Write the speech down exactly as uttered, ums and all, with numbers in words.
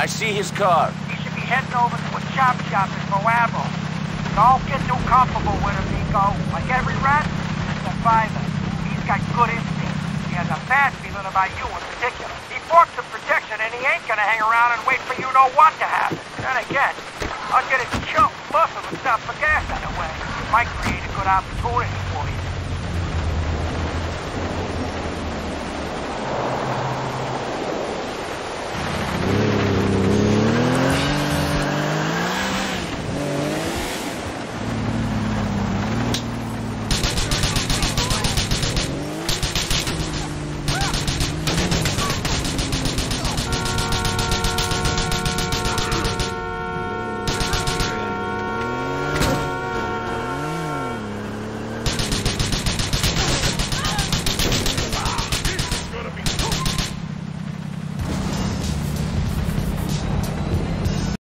I see his car. He should be heading over to a chop shop in Moabo. Don't get too comfortable with him, Nico. Like every rat, he's a survivor. He's got good instincts. He has a bad feeling about you in particular. He forks the protection and he ain't gonna hang around and wait for you know what to happen. Then again, I'll get his chump muscle and stop for gas on the way. It might create a good opportunity for you.